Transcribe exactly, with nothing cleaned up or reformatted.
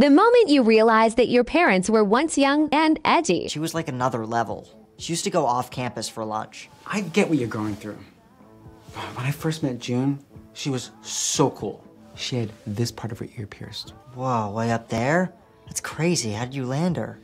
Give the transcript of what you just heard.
The moment you realize that your parents were once young and edgy. She was like another level. She used to go off campus for lunch. I get what you're going through. When I first met June, she was so cool. She had this part of her ear pierced. Whoa, way up there? That's crazy. How did you land her?